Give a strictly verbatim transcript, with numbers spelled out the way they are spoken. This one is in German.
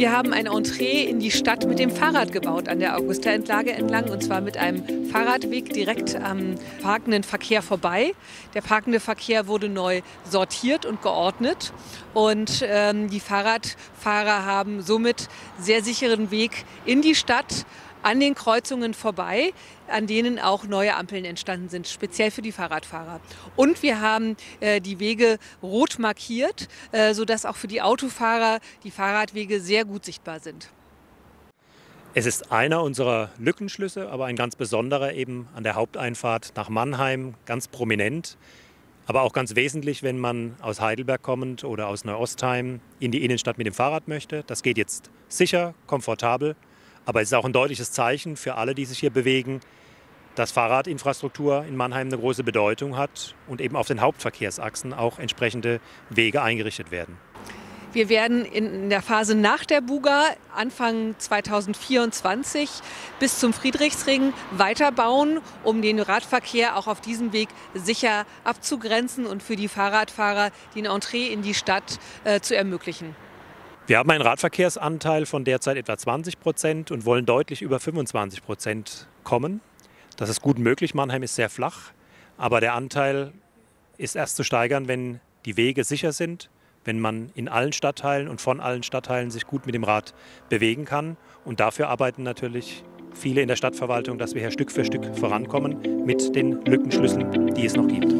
Wir haben ein Entree in die Stadt mit dem Fahrrad gebaut an der Augusta-Entlage entlang, und zwar mit einem Fahrradweg direkt am parkenden Verkehr vorbei. Der parkende Verkehr wurde neu sortiert und geordnet, und ähm, die Fahrradfahrer haben somit sehr sicheren Weg in die Stadt an den Kreuzungen vorbei, an denen auch neue Ampeln entstanden sind, speziell für die Fahrradfahrer. Und wir haben äh, die Wege rot markiert, äh, sodass auch für die Autofahrer die Fahrradwege sehr gut sichtbar sind. Es ist einer unserer Lückenschlüsse, aber ein ganz besonderer eben an der Haupteinfahrt nach Mannheim, ganz prominent, aber auch ganz wesentlich, wenn man aus Heidelberg kommend oder aus Neuostheim in die Innenstadt mit dem Fahrrad möchte. Das geht jetzt sicher, komfortabel. Aber es ist auch ein deutliches Zeichen für alle, die sich hier bewegen, dass Fahrradinfrastruktur in Mannheim eine große Bedeutung hat und eben auf den Hauptverkehrsachsen auch entsprechende Wege eingerichtet werden. Wir werden in der Phase nach der Buga Anfang zweitausendvierundzwanzig bis zum Friedrichsring weiterbauen, um den Radverkehr auch auf diesem Weg sicher abzugrenzen und für die Fahrradfahrer den Entree in die Stadt äh, zu ermöglichen. Wir haben einen Radverkehrsanteil von derzeit etwa zwanzig Prozent und wollen deutlich über fünfundzwanzig Prozent kommen. Das ist gut möglich, Mannheim ist sehr flach, aber der Anteil ist erst zu steigern, wenn die Wege sicher sind, wenn man in allen Stadtteilen und von allen Stadtteilen sich gut mit dem Rad bewegen kann. Und dafür arbeiten natürlich viele in der Stadtverwaltung, dass wir hier Stück für Stück vorankommen mit den Lückenschlüsseln, die es noch gibt.